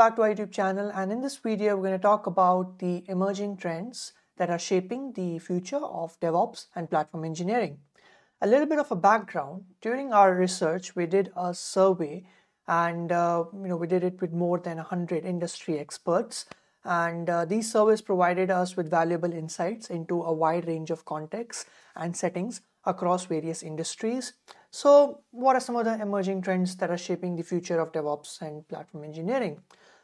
back to our YouTube channel, and in this video we're going to talk about the emerging trends that are shaping the future of DevOps and platform engineering. A little bit of a background: during our research we did a survey, and we did it with more than 100 industry experts, and these surveys provided us with valuable insights into a wide range of contexts and settings across various industries. So what are some of the emerging trends that are shaping the future of DevOps and platform engineering?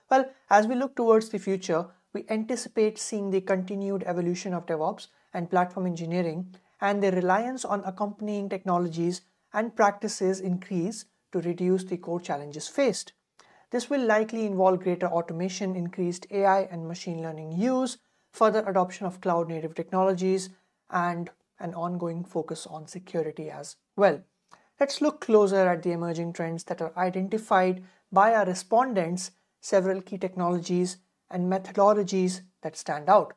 Well, as we look towards the future, we anticipate seeing the continued evolution of DevOps and platform engineering, and their reliance on accompanying technologies and practices increase to reduce the core challenges faced. This will likely involve greater automation, increased AI and machine learning use, further adoption of cloud-native technologies, and an ongoing focus on security as well. Let's look closer at the emerging trends that are identified by our respondents, several key technologies and methodologies that stand out.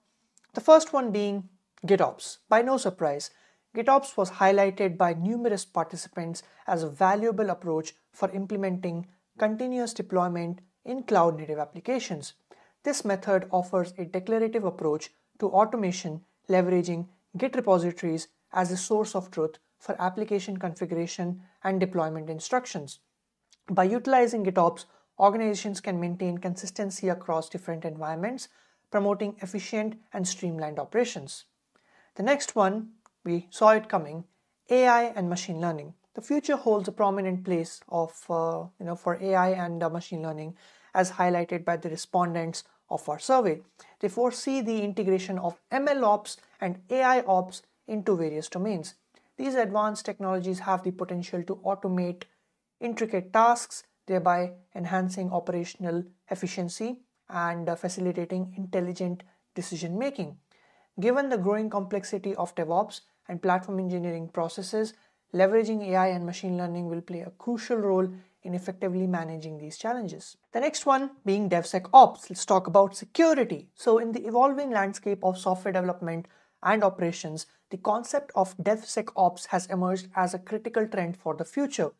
The first one being GitOps. By no surprise, GitOps was highlighted by numerous participants as a valuable approach for implementing continuous deployment in cloud-native applications. This method offers a declarative approach to automation, leveraging Git repositories as a source of truth for application configuration and deployment instructions. By utilizing GitOps, organizations can maintain consistency across different environments, promoting efficient and streamlined operations. The next one, we saw it coming: AI and machine learning. The future holds a prominent place for AI and machine learning, as highlighted by the respondents of our survey. They foresee the integration of MLOps and AIOps into various domains. These advanced technologies have the potential to automate intricate tasks, thereby enhancing operational efficiency and facilitating intelligent decision-making. Given the growing complexity of DevOps and platform engineering processes, leveraging AI and machine learning will play a crucial role in effectively managing these challenges. The next one being DevSecOps. Let's talk about security. So in the evolving landscape of software development and operations, the concept of DevSecOps has emerged as a critical trend for the future.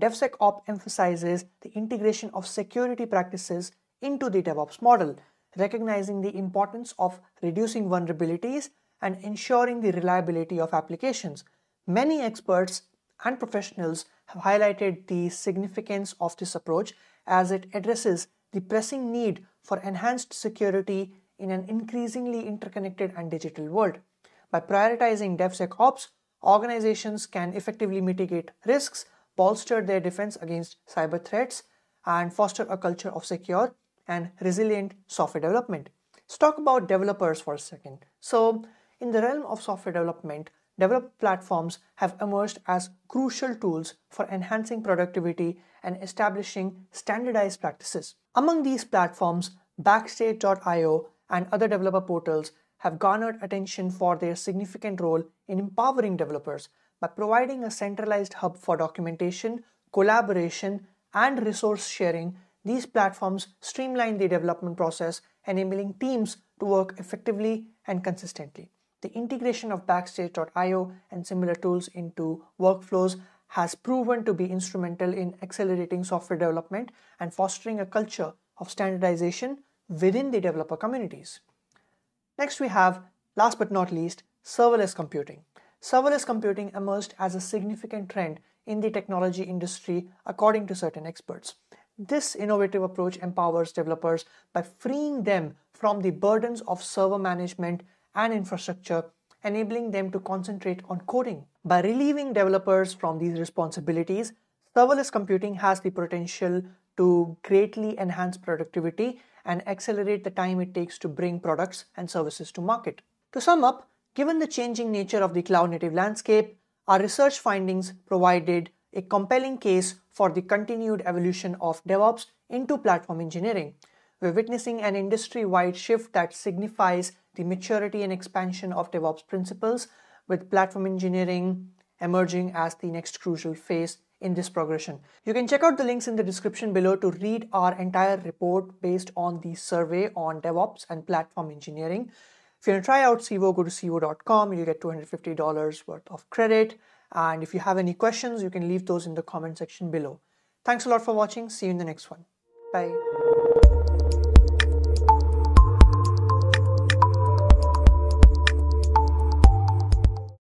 DevSecOps emphasizes the integration of security practices into the DevOps model, recognizing the importance of reducing vulnerabilities and ensuring the reliability of applications. Many experts and professionals have highlighted the significance of this approach, as it addresses the pressing need for enhanced security in an increasingly interconnected and digital world. By prioritizing DevSecOps, organizations can effectively mitigate risks, bolster their defense against cyber threats, and foster a culture of secure and resilient software development. Let's talk about developers for a second. So, in the realm of software development, developer platforms have emerged as crucial tools for enhancing productivity and establishing standardized practices. Among these platforms, Backstage.io and other developer portals have garnered attention for their significant role in empowering developers. By providing a centralized hub for documentation, collaboration, and resource sharing, these platforms streamline the development process, enabling teams to work effectively and consistently. The integration of Backstage.io and similar tools into workflows has proven to be instrumental in accelerating software development and fostering a culture of standardization within the developer communities. Next we have, last but not least, serverless computing. Serverless computing emerged as a significant trend in the technology industry, according to certain experts. This innovative approach empowers developers by freeing them from the burdens of server management and infrastructure, enabling them to concentrate on coding. By relieving developers from these responsibilities, serverless computing has the potential to greatly enhance productivity and accelerate the time it takes to bring products and services to market. To sum up, given the changing nature of the cloud-native landscape, our research findings provided a compelling case for the continued evolution of DevOps into platform engineering. We're witnessing an industry-wide shift that signifies the maturity and expansion of DevOps principles, with platform engineering emerging as the next crucial phase in this progression. You can check out the links in the description below to read our entire report based on the survey on DevOps and platform engineering. If you want to try out Civo, go to civo.com. You'll get $250 worth of credit. And if you have any questions, you can leave those in the comment section below. Thanks a lot for watching. See you in the next one. Bye.